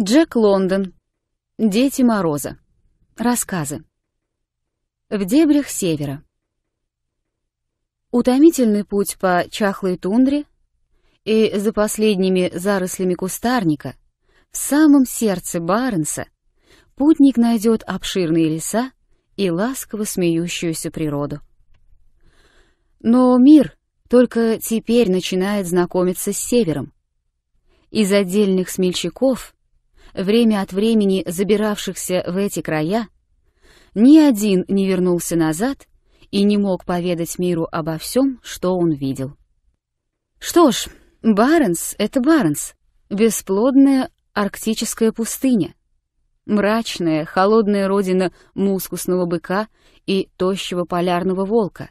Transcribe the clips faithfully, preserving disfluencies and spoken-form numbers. Джек Лондон. Дети Мороза. Рассказы. В дебрях севера. Утомительный путь по чахлой тундре и за последними зарослями кустарника в самом сердце Барнса путник найдет обширные леса и ласково смеющуюся природу. Но мир только теперь начинает знакомиться с севером. Из отдельных смельчаков, время от времени забиравшихся в эти края, ни один не вернулся назад и не мог поведать миру обо всем, что он видел. Что ж, Баренц — это Баренц, бесплодная арктическая пустыня, мрачная, холодная родина мускусного быка и тощего полярного волка.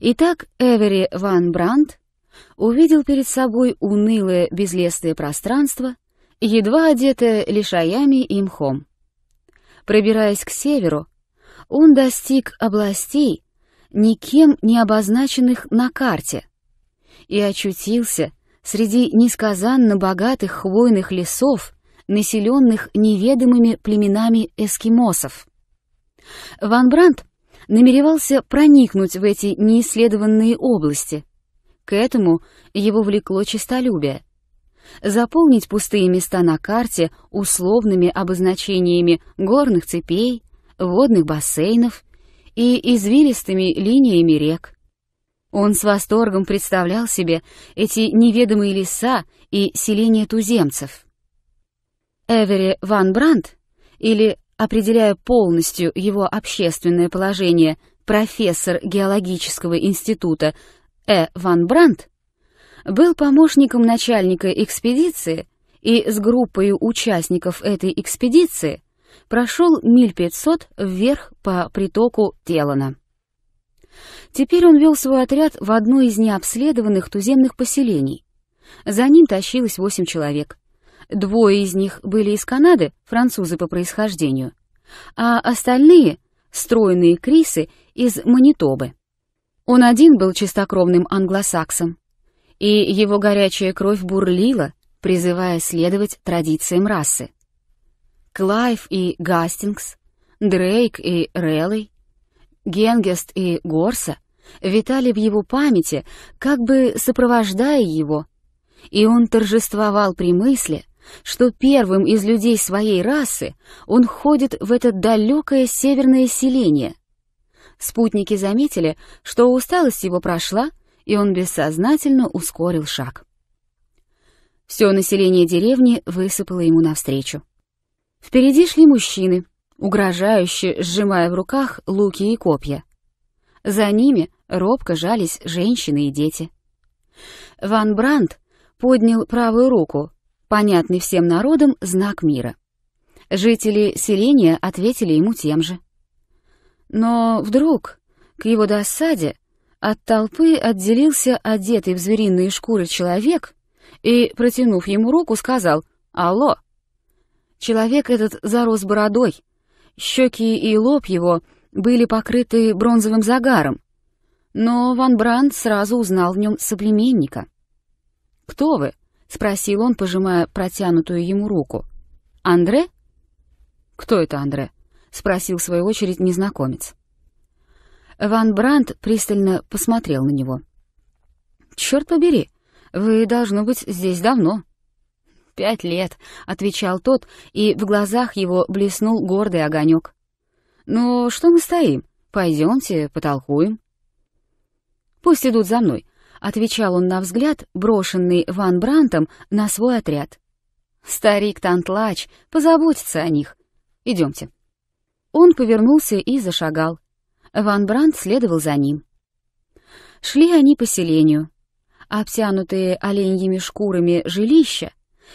Итак, Эйвери Ван Брандт увидел перед собой унылое безлесное пространство, едва одетое лишаями и мхом. Пробираясь к северу, он достиг областей, никем не обозначенных на карте, и очутился среди несказанно богатых хвойных лесов, населенных неведомыми племенами эскимосов. Ван Брандт намеревался проникнуть в эти неисследованные области. К этому его влекло честолюбие. Заполнить пустые места на карте условными обозначениями горных цепей, водных бассейнов и извилистыми линиями рек. Он с восторгом представлял себе эти неведомые леса и селения туземцев. Эйвери Ван Брандт, или, определяя полностью его общественное положение, профессор геологического института Э. Ван Брандт, был помощником начальника экспедиции и с группой участников этой экспедиции прошел миль пятьсот вверх по притоку Теллана. Теперь он вел свой отряд в одно из необследованных туземных поселений. За ним тащилось восемь человек. Двое из них были из Канады, французы по происхождению, а остальные — стройные крисы из Манитобы. Он один был чистокровным англосаксом, и его горячая кровь бурлила, призывая следовать традициям расы. Клайв и Гастингс, Дрейк и Релли, Генгест и Горса витали в его памяти, как бы сопровождая его, и он торжествовал при мысли, что первым из людей своей расы он ходит в это далекое северное селение. Спутники заметили, что усталость его прошла, и он бессознательно ускорил шаг. Все население деревни высыпало ему навстречу. Впереди шли мужчины, угрожающе сжимая в руках луки и копья. За ними робко жались женщины и дети. Ван Брандт поднял правую руку, понятный всем народам знак мира. Жители селения ответили ему тем же. Но вдруг, к его досаде, от толпы отделился одетый в звериные шкуры человек и, протянув ему руку, сказал «Алло!». Человек этот зарос бородой, щеки и лоб его были покрыты бронзовым загаром, но Ван Брандт сразу узнал в нем соплеменника. «Кто вы?» — спросил он, пожимая протянутую ему руку. «Андре?» «Кто это Андре?» — спросил в свою очередь незнакомец. Ван Брандт пристально посмотрел на него. «Черт побери, вы, должно быть, здесь давно». «Пять лет», — отвечал тот, и в глазах его блеснул гордый огонек. «Ну, что мы стоим? Пойдемте, потолкуем». «Пусть идут за мной», — отвечал он на взгляд, брошенный Ван Брандтом на свой отряд. «Старик Тантлач позаботится о них. Идемте». Он повернулся и зашагал. Ван Брандт следовал за ним. Шли они по селению. Обтянутые оленьими шкурами жилища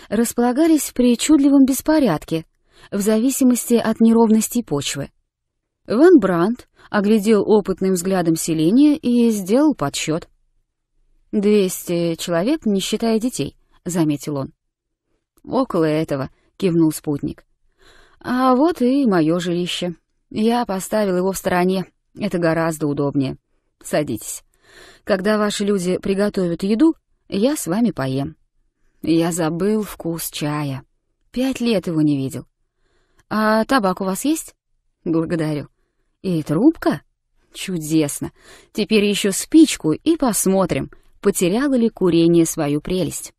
располагались в причудливом беспорядке, в зависимости от неровности почвы. Ван Брандт оглядел опытным взглядом селение и сделал подсчет. «Двести человек, не считая детей», — заметил он. «Около этого», — кивнул спутник. «А вот и мое жилище. Я поставил его в стороне. Это гораздо удобнее. Садитесь. Когда ваши люди приготовят еду, я с вами поем. Я забыл вкус чая». Пять лет его не видел. А табак у вас есть? Благодарю. И трубка? Чудесно. Теперь еще спичку и посмотрим, потеряло ли курение свою прелесть.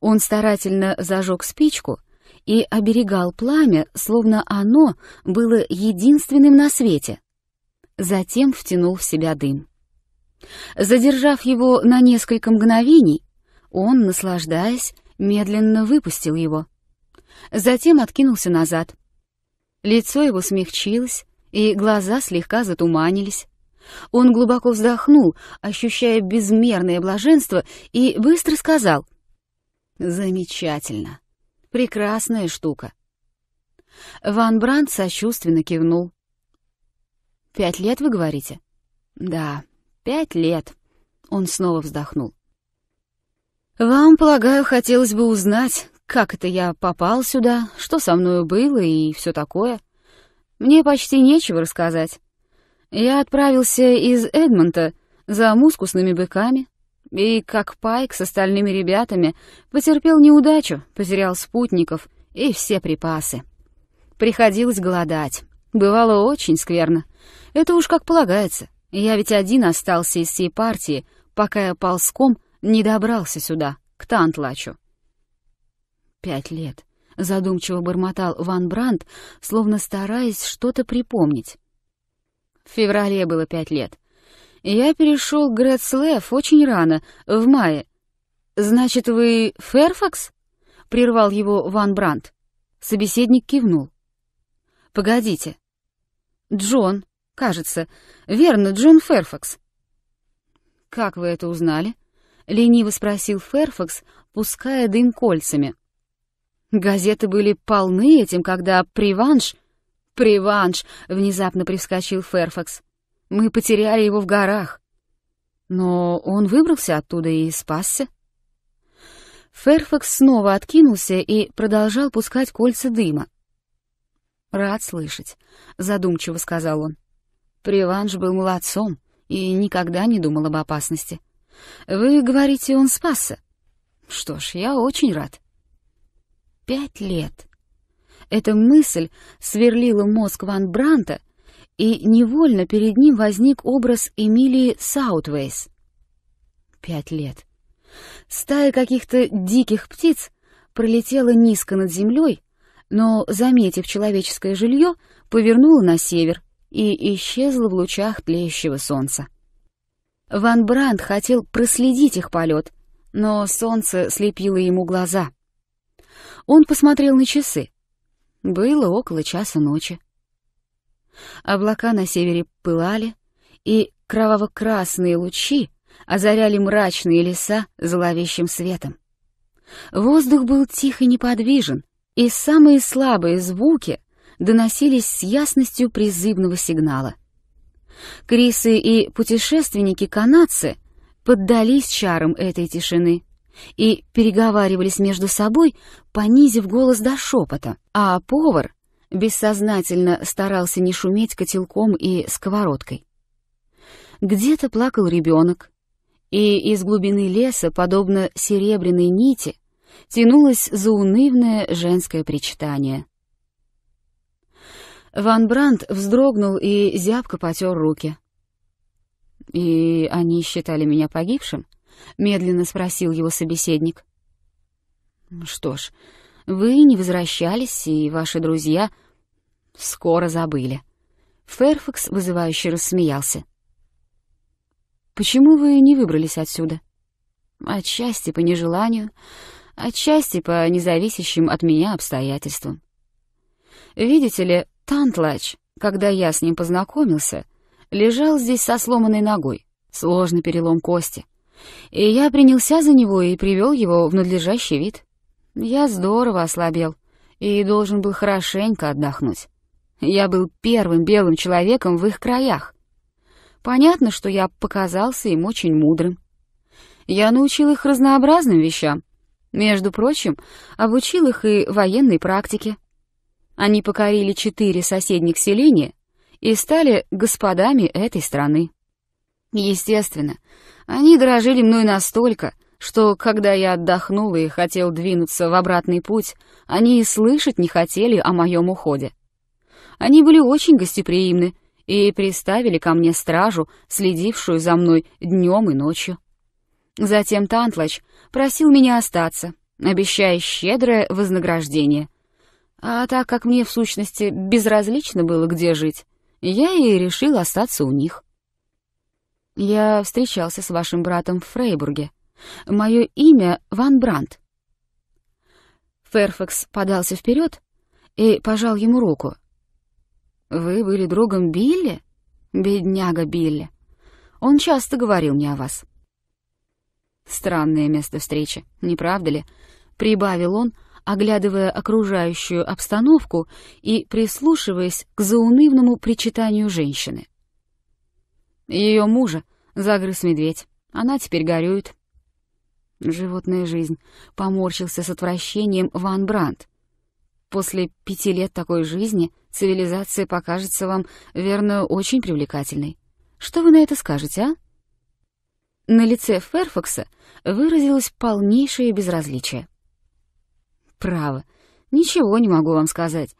Он старательно зажег спичку и оберегал пламя, словно оно было единственным на свете. Затем втянул в себя дым. Задержав его на несколько мгновений, он, наслаждаясь, медленно выпустил его. Затем откинулся назад. Лицо его смягчилось, и глаза слегка затуманились. Он глубоко вздохнул, ощущая безмерное блаженство, и быстро сказал: «Замечательно! Прекрасная штука!» Ван Брандт сочувственно кивнул. «Пять лет, вы говорите?» «Да, пять лет!» Он снова вздохнул. «Вам, полагаю, хотелось бы узнать, как это я попал сюда, что со мною было и все такое. Мне почти нечего рассказать. Я отправился из Эдмонта за мускусными быками и, как Пайк с остальными ребятами, потерпел неудачу, потерял спутников и все припасы. Приходилось голодать. Бывало очень скверно. Это уж как полагается. Я ведь один остался из всей партии, пока я ползком не добрался сюда, к Тантлачу». «Пять лет», — задумчиво бормотал Ван Брандт, словно стараясь что-то припомнить. «В феврале было пять лет. Я перешел Грэдслэв очень рано, в мае». «Значит, вы Фэрфакс?» — прервал его Ван Брандт. Собеседник кивнул. «Погодите. Джон, кажется. Верно, Джон Фэрфакс». «Как вы это узнали?» — лениво спросил Фэрфакс, пуская дым кольцами. «Газеты были полны этим, когда Приванш...» «Приванш!» — внезапно привскочил Фэрфакс. «Мы потеряли его в горах». «Но он выбрался оттуда и спасся». Фэрфакс снова откинулся и продолжал пускать кольца дыма. «Рад слышать», — задумчиво сказал он. «Приванш был молодцом и никогда не думал об опасности. Вы говорите, он спасся? Что ж, я очень рад». Пять лет. Эта мысль сверлила мозг Ван Брандта, и невольно перед ним возник образ Эмилии Саутвейс. Пять лет. Стая каких-то диких птиц пролетела низко над землей, но, заметив человеческое жилье, повернула на север и исчезла в лучах тлеющего солнца. Ван Брандт хотел проследить их полет, но солнце слепило ему глаза. Он посмотрел на часы. Было около часа ночи. Облака на севере пылали, и кроваво-красные лучи озаряли мрачные леса зловещим светом. Воздух был тих и неподвижен, и самые слабые звуки доносились с ясностью призывного сигнала. Крисы и путешественники-канадцы поддались чарам этой тишины и переговаривались между собой, понизив голос до шепота, а повар бессознательно старался не шуметь котелком и сковородкой. Где-то плакал ребенок, и из глубины леса, подобно серебряной нити, тянулось заунывное женское причитание. Ван Брандт вздрогнул и зябко потер руки. «И они считали меня погибшим?» — медленно спросил его собеседник. «Что ж, вы не возвращались, и ваши друзья скоро забыли». Фэрфакс вызывающе рассмеялся. «Почему вы не выбрались отсюда?» «Отчасти по нежеланию, отчасти по независящим от меня обстоятельствам. Видите ли, Тантлач, когда я с ним познакомился, лежал здесь со сломанной ногой, сложный перелом кости. И я принялся за него и привел его в надлежащий вид. Я здорово ослабел и должен был хорошенько отдохнуть. Я был первым белым человеком в их краях. Понятно, что я показался им очень мудрым. Я научил их разнообразным вещам. Между прочим, обучил их и военной практике. Они покорили четыре соседних селения и стали господами этой страны. Естественно, они дорожили мной настолько, что, когда я отдохнул и хотел двинуться в обратный путь, они и слышать не хотели о моем уходе. Они были очень гостеприимны и приставили ко мне стражу, следившую за мной днем и ночью. Затем Тантлач просил меня остаться, обещая щедрое вознаграждение. А так как мне, в сущности, безразлично было, где жить, я и решил остаться у них. Я встречался с вашим братом в Фрейбурге. Мое имя Ван Брандт. Фэрфакс подался вперед и пожал ему руку. «Вы были другом Билли? Бедняга Билли. Он часто говорил мне о вас». «Странное место встречи, не правда ли?» — прибавил он, оглядывая окружающую обстановку и прислушиваясь к заунывному причитанию женщины. Ее мужа загрыз медведь, она теперь горюет. Животная жизнь, поморщился с отвращением Ван Брандт. После пяти лет такой жизни цивилизация покажется вам, верно, очень привлекательной. Что вы на это скажете, а? На лице Фэрфакса выразилось полнейшее безразличие. «Право, ничего не могу вам сказать.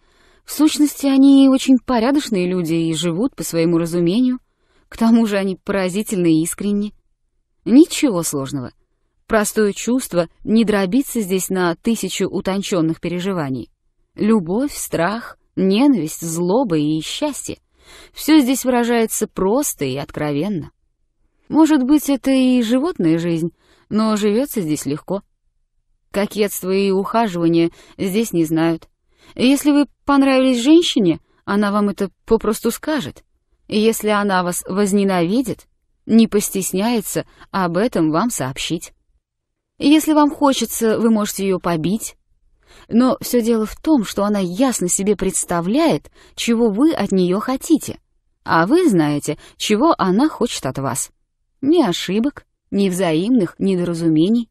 В сущности, они очень порядочные люди и живут по своему разумению. К тому же они поразительно искренни. Ничего сложного. Простое чувство не дробится здесь на тысячу утонченных переживаний. Любовь, страх, ненависть, злоба и счастье — все здесь выражается просто и откровенно. Может быть, это и животная жизнь, но живется здесь легко. Кокетство и ухаживание здесь не знают. Если вы понравились женщине, она вам это попросту скажет. Если она вас возненавидит, не постесняется об этом вам сообщить. Если вам хочется, вы можете ее побить. Но все дело в том, что она ясно себе представляет, чего вы от нее хотите, а вы знаете, чего она хочет от вас. Ни ошибок, ни взаимных недоразумений.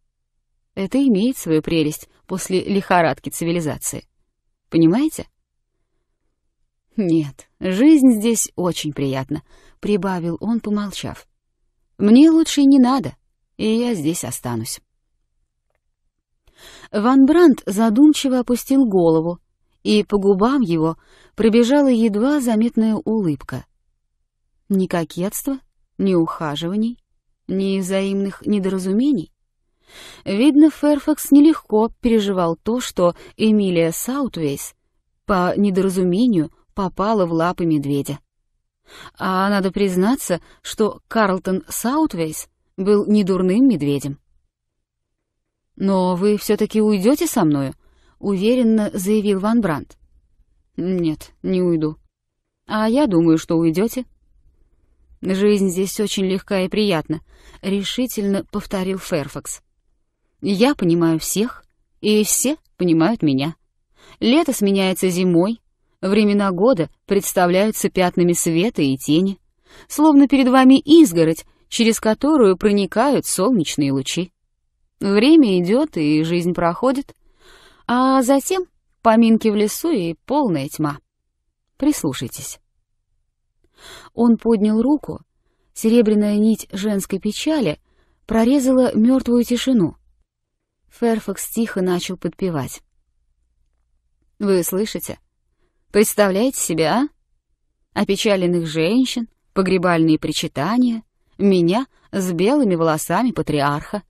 Это имеет свою прелесть после лихорадки цивилизации. Понимаете? Нет, жизнь здесь очень приятна, прибавил он, помолчав. Мне лучше и не надо, и я здесь останусь. Ван Брандт задумчиво опустил голову, и по губам его пробежала едва заметная улыбка. Ни кокетства, ни ухаживаний, ни взаимных недоразумений. Видно, Фэрфакс нелегко переживал то, что Эмилия Саутвейс по недоразумению попала в лапы медведя. А надо признаться, что Карлтон Саутвейс был недурным медведем. «Но вы все-таки уйдете со мною?» — уверенно заявил Ван Брандт. «Нет, не уйду. А я думаю, что уйдете». «Жизнь здесь очень легка и приятна», — решительно повторил Фэрфакс. «Я понимаю всех, и все понимают меня. Лето сменяется зимой, времена года представляются пятнами света и тени, словно перед вами изгородь, через которую проникают солнечные лучи. Время идет, и жизнь проходит, а затем поминки в лесу и полная тьма. Прислушайтесь». Он поднял руку, серебряная нить женской печали прорезала мертвую тишину. Фэрфакс тихо начал подпевать. «Вы слышите? Представляете себе, а? Опечаленных женщин, погребальные причитания, меня с белыми волосами патриарха.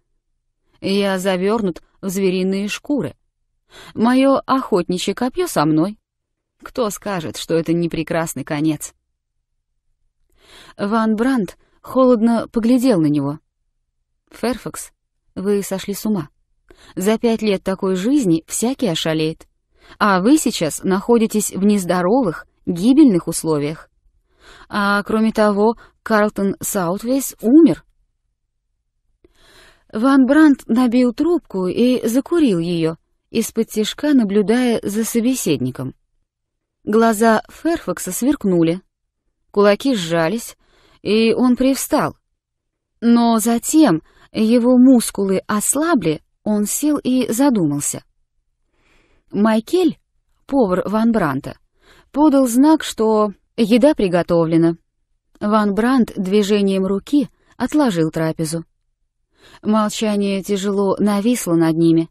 Я завернут в звериные шкуры. Мое охотничье копье со мной. Кто скажет, что это не прекрасный конец?» Ван Брандт холодно поглядел на него. «Фэрфакс, вы сошли с ума. За пять лет такой жизни всякий ошалеет. А вы сейчас находитесь в нездоровых, гибельных условиях. А кроме того, Карлтон Саутвейс умер». Ван Брандт набил трубку и закурил ее, из-под тишка наблюдая за собеседником. Глаза Фэрфакса сверкнули. Кулаки сжались, и он привстал. Но затем его мускулы ослабли, он сел и задумался. Майкель, повар Ван Брандта, подал знак, что еда приготовлена. Ван Брандт движением руки отложил трапезу. Молчание тяжело нависло над ними,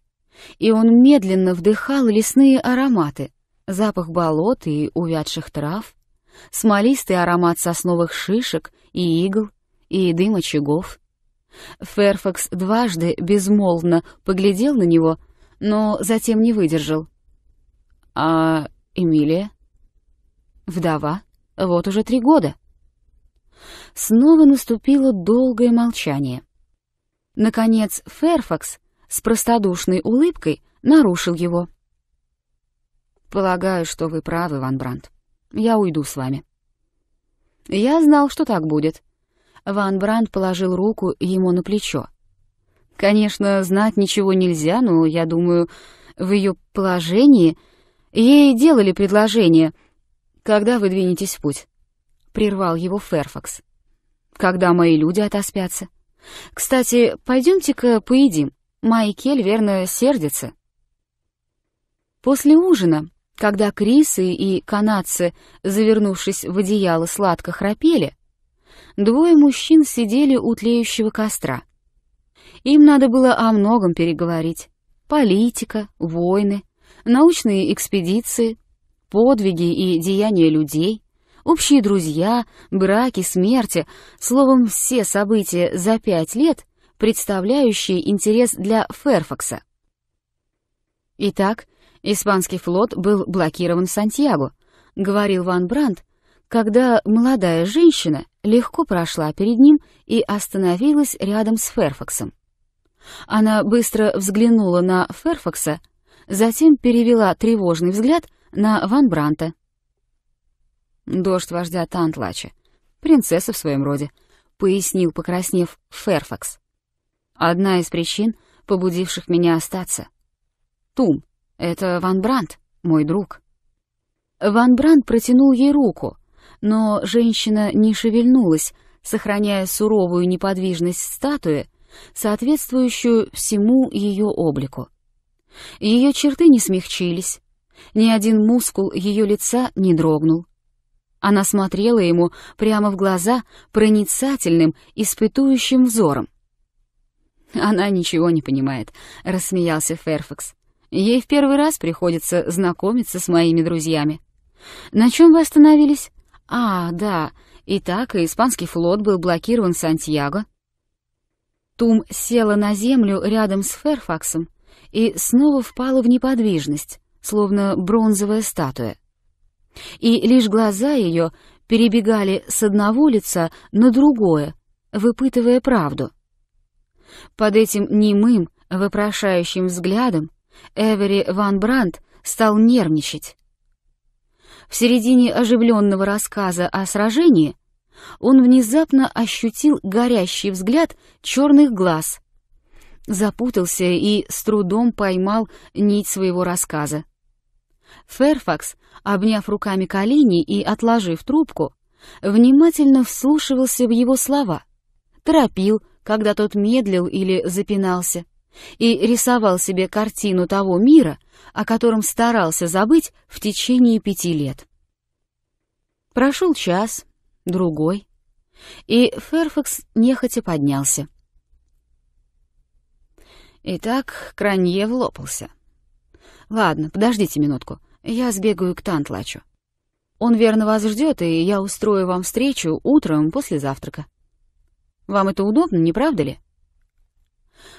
и он медленно вдыхал лесные ароматы, запах болот и увядших трав, смолистый аромат сосновых шишек и игл, и дым очагов. Фэрфакс дважды безмолвно поглядел на него, но затем не выдержал. «А Эмилия?» «Вдова. Вот уже три года». Снова наступило долгое молчание. Наконец Фэрфакс с простодушной улыбкой нарушил его. «Полагаю, что вы правы, Ван Брандт. Я уйду с вами». «Я знал, что так будет». Ван Брандт положил руку ему на плечо. «Конечно, знать ничего нельзя, но, я думаю, в ее положении ей делали предложение. Когда вы двинетесь в путь?» — прервал его Фэрфакс. «Когда мои люди отоспятся. Кстати, пойдемте-ка поедим. Майкель, верно, сердится». После ужина, когда крисы и канадцы, завернувшись в одеяло, сладко храпели, двое мужчин сидели у тлеющего костра. Им надо было о многом переговорить. Политика, войны, научные экспедиции, подвиги и деяния людей, общие друзья, браки, смерти, словом, все события за пять лет, представляющие интерес для Фэрфакса. «Итак, испанский флот был блокирован в Сантьяго», — говорил Ван Брандт, когда молодая женщина легко прошла перед ним и остановилась рядом с Фэрфаксом. Она быстро взглянула на Фэрфакса, затем перевела тревожный взгляд на Ван Брандта. «Дождь вождя Тантлача, принцесса в своем роде», — пояснил, покраснев, Фэрфакс. «Одна из причин, побудивших меня остаться. Тум, это Ван Брандт, мой друг». Ван Брандт протянул ей руку, но женщина не шевельнулась, сохраняя суровую неподвижность статуи, соответствующую всему ее облику. Ее черты не смягчились, ни один мускул ее лица не дрогнул. Она смотрела ему прямо в глаза проницательным, испытующим взором. «Она ничего не понимает», — рассмеялся Фэрфакс. «Ей в первый раз приходится знакомиться с моими друзьями. На чем вы остановились? А, да, итак, испанский флот был блокирован в Сантьяго». Тум села на землю рядом с Фэрфаксом и снова впала в неподвижность, словно бронзовая статуя. И лишь глаза ее перебегали с одного лица на другое, выпытывая правду. Под этим немым, вопрошающим взглядом Эйвери Ван Брандт стал нервничать. В середине оживленного рассказа о сражении он внезапно ощутил горящий взгляд черных глаз, запутался и с трудом поймал нить своего рассказа. Фэрфакс, обняв руками колени и отложив трубку, внимательно вслушивался в его слова, торопил, когда тот медлил или запинался, и рисовал себе картину того мира, о котором старался забыть в течение пяти лет. Прошел час, другой, и Фэрфакс нехотя поднялся. «Итак, Кранье влопался. Ладно, подождите минутку, я сбегаю к Тантлачу. Он верно вас ждет, и я устрою вам встречу утром после завтрака. Вам это удобно, не правда ли?»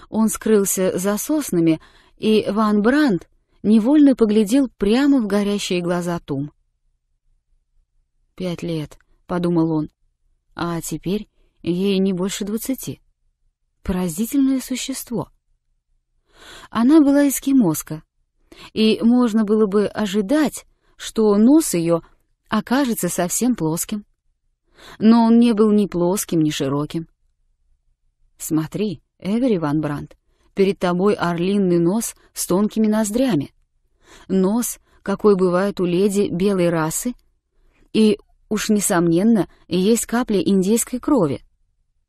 Он скрылся за соснами, и Ван Брандт невольно поглядел прямо в горящие глаза Тум. «Пять лет», — подумал он, — «а теперь ей не больше двадцати. Поразительное существо». Она была эскимоска, и можно было бы ожидать, что нос ее окажется совсем плоским. Но он не был ни плоским, ни широким. «Смотри, Эйвери Ван Брандт, перед тобой орлиный нос с тонкими ноздрями. Нос, какой бывает у леди белой расы, и уж, несомненно, есть капли индейской крови.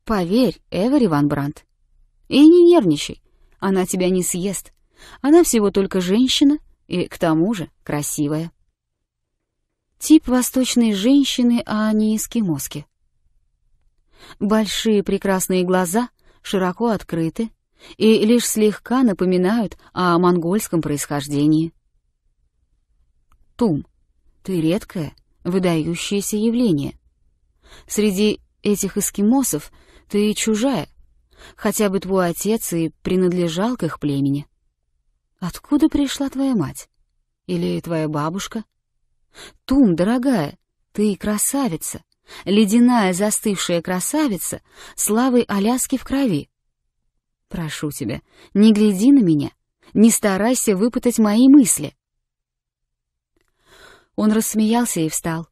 Поверь, Эйвери Ван Брандт, и не нервничай, она тебя не съест. Она всего только женщина и, к тому же, красивая». Тип восточной женщины, а не эскимоски. Большие прекрасные глаза — широко открыты и лишь слегка напоминают о монгольском происхождении. Тум, ты редкое, выдающееся явление. Среди этих эскимосов ты чужая, хотя бы твой отец и принадлежал к их племени. Откуда пришла твоя мать? Или твоя бабушка? Тум, дорогая, ты красавица, ледяная застывшая красавица, славой Аляски в крови. Прошу тебя, не гляди на меня, не старайся выпытать мои мысли. Он рассмеялся и встал.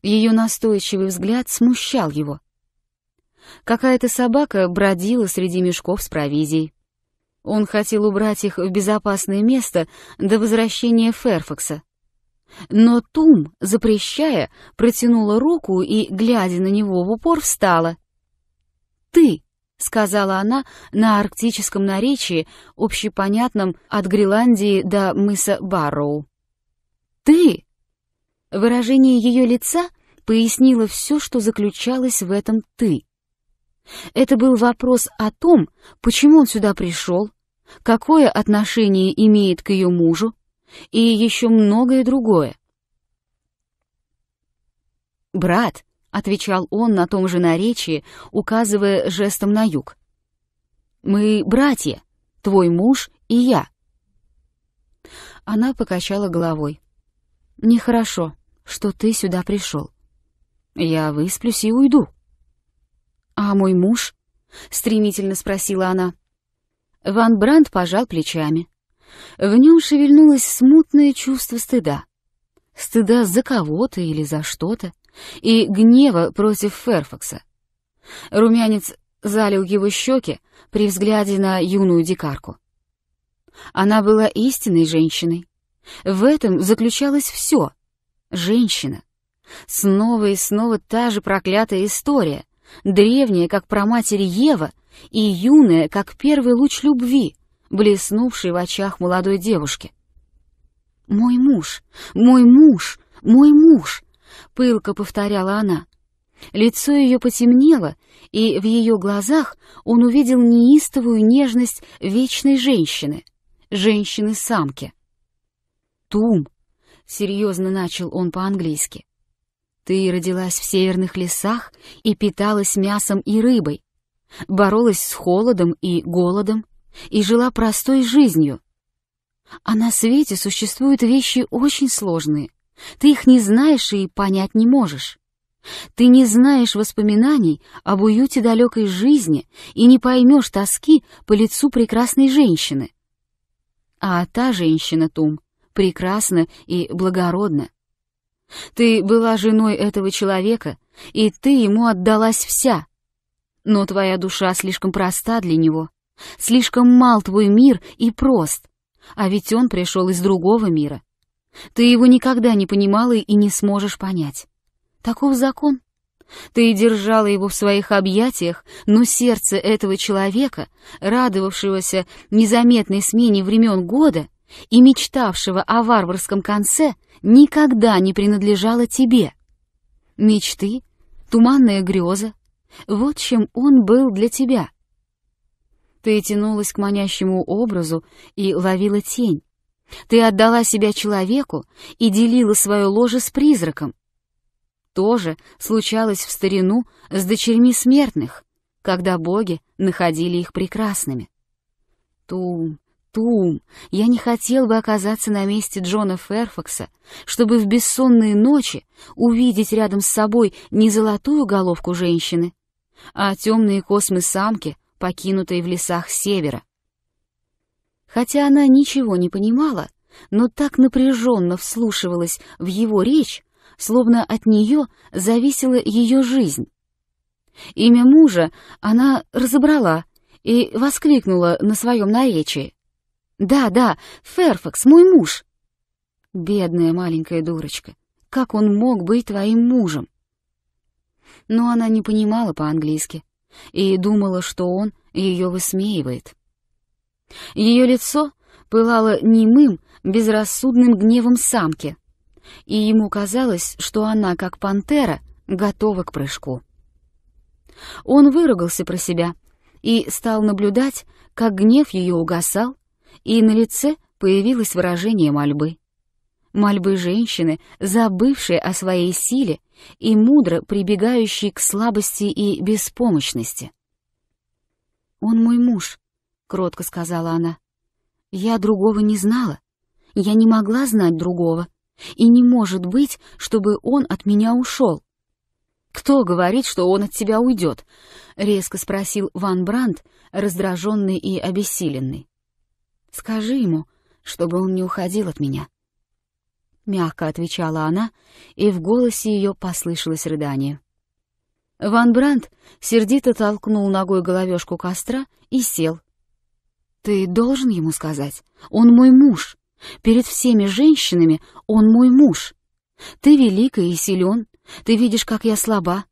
Ее настойчивый взгляд смущал его. Какая-то собака бродила среди мешков с провизией. Он хотел убрать их в безопасное место до возвращения Фэрфакса. Но Тум, запрещая, протянула руку и, глядя на него в упор, встала. «Ты!» — сказала она на арктическом наречии, общепонятном от Гренландии до мыса Барроу. «Ты!» Выражение ее лица пояснило все, что заключалось в этом «ты». Это был вопрос о том, почему он сюда пришел, какое отношение имеет к ее мужу и еще многое другое. «Брат», — отвечал он на том же наречии, указывая жестом на юг, — «мы братья, твой муж и я». Она покачала головой. «Нехорошо, что ты сюда пришел. Я высплюсь и уйду». «А мой муж?» — стремительно спросила она. Ван Брандт пожал плечами. В нем шевельнулось смутное чувство стыда. Стыда за кого-то или за что-то, и гнева против Фэрфакса. Румянец залил его щеки при взгляде на юную дикарку. Она была истинной женщиной. В этом заключалось все. Женщина. Снова и снова та же проклятая история, древняя, как праматерь Ева, и юная, как первый луч любви, блеснувший в очах молодой девушки. «Мой муж! Мой муж! Мой муж!» — пылко повторяла она. Лицо ее потемнело, и в ее глазах он увидел неистовую нежность вечной женщины, женщины-самки. «Тум!» — серьезно начал он по-английски. «Ты родилась в северных лесах и питалась мясом и рыбой, боролась с холодом и голодом и жила простой жизнью. А на свете существуют вещи очень сложные, ты их не знаешь и понять не можешь. Ты не знаешь воспоминаний об уюте далекой жизни и не поймешь тоски по лицу прекрасной женщины. А та женщина, Тум, прекрасна и благородна. Ты была женой этого человека, и ты ему отдалась вся. Но твоя душа слишком проста для него, слишком мал твой мир и прост, а ведь он пришел из другого мира. Ты его никогда не понимала и не сможешь понять. Таков закон. Ты держала его в своих объятиях, но сердце этого человека, радовавшегося незаметной смене времен года и мечтавшего о варварском конце, никогда не принадлежала тебе. Мечты, туманная греза — вот чем он был для тебя. Ты тянулась к манящему образу и ловила тень. Ты отдала себя человеку и делила свое ложе с призраком. То же случалось в старину с дочерьми смертных, когда боги находили их прекрасными. Тум, Тум, я не хотел бы оказаться на месте Джона Фэрфакса, чтобы в бессонные ночи увидеть рядом с собой не золотую головку женщины, а темные космы самки, покинутые в лесах севера». Хотя она ничего не понимала, но так напряженно вслушивалась в его речь, словно от нее зависела ее жизнь. Имя мужа она разобрала и воскликнула на своем наречии. «Да, да, Фэрфакс, мой муж!» «Бедная маленькая дурочка, как он мог быть твоим мужем?» Но она не понимала по-английски и думала, что он ее высмеивает. Ее лицо пылало немым, безрассудным гневом самки, и ему казалось, что она, как пантера, готова к прыжку. Он выругался про себя и стал наблюдать, как гнев ее угасал, и на лице появилось выражение мольбы. Мольбы женщины, забывшей о своей силе и мудро прибегающей к слабости и беспомощности. «Он мой муж», — кротко сказала она. «Я другого не знала. Я не могла знать другого. И не может быть, чтобы он от меня ушел». «Кто говорит, что он от тебя уйдет?» — резко спросил Ван Брандт, раздраженный и обессиленный. «Скажи ему, чтобы он не уходил от меня», — мягко отвечала она, и в голосе ее послышалось рыдание. Ван Брандт сердито толкнул ногой головешку костра и сел. «Ты должен ему сказать, он мой муж. Перед всеми женщинами он мой муж. Ты велик и силен, ты видишь, как я слаба.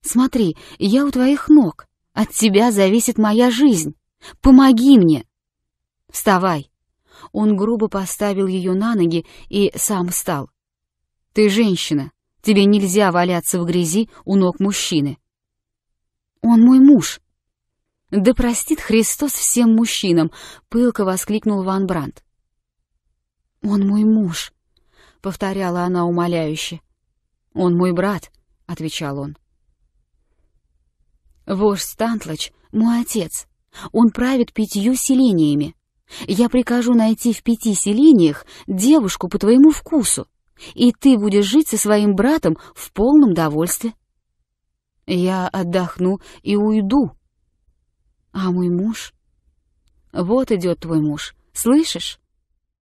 Смотри, я у твоих ног, от тебя зависит моя жизнь. Помоги мне!» «Вставай!» Он грубо поставил ее на ноги и сам встал. «Ты женщина, тебе нельзя валяться в грязи у ног мужчины». «Он мой муж». «Да простит Христос всем мужчинам», — пылко воскликнул Ван Брандт. «Он мой муж», — повторяла она умоляюще. «Он мой брат», — отвечал он. «Вождь Тантлач — мой отец. Он правит пятью селениями. Я прикажу найти в пяти селениях девушку по твоему вкусу, и ты будешь жить со своим братом в полном довольстве». «Я отдохну и уйду». «А мой муж?» «Вот идет твой муж, слышишь?